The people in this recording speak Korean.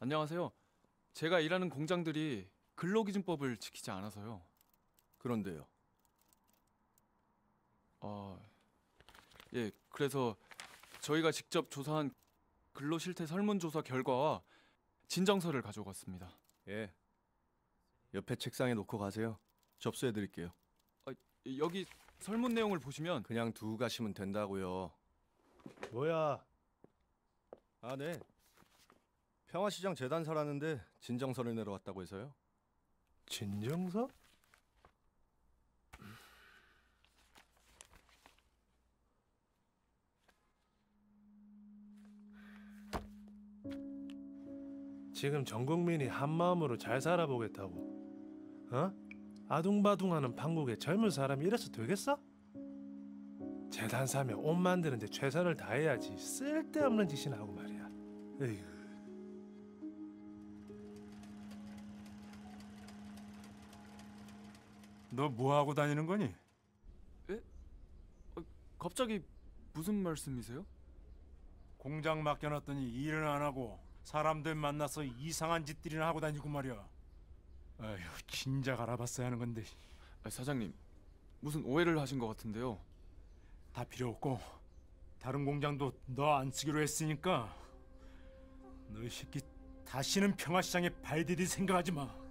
안녕하세요. 제가 일하는 공장들이 근로기준법을 지키지 않아서요. 그런데요? 예, 그래서 저희가 직접 조사한 근로실태 설문조사 결과와 진정서를 가져왔습니다. 예, 옆에 책상에 놓고 가세요. 접수해드릴게요. 여기 설문 내용을 보시면 그냥 두고 가시면 된다고요. 뭐야? 아, 네. 평화시장 재단사라는데 진정서를 내려왔다고 해서요. 진정서? 지금 전 국민이 한마음으로 잘 살아보겠다고, 어? 아둥바둥하는 판국에 젊은 사람이 이래서 되겠어? 재단 사면 옷 만드는데 최선을 다해야지 쓸데없는 짓이나 하고 말이야. 에휴. 너 뭐 하고 다니는 거니? 예? 갑자기 무슨 말씀이세요? 공장 맡겨놨더니 일은 안 하고 사람들 만나서 이상한 짓들이나 하고 다니고 말이야. 아휴, 진작 알아봤어야 하는 건데. 사장님, 무슨 오해를 하신 것 같은데요. 다 필요 없고 다른 공장도 너 안 쓰기로 했으니까 너 이 새끼 다시는 평화시장에 발디딜 생각하지 마.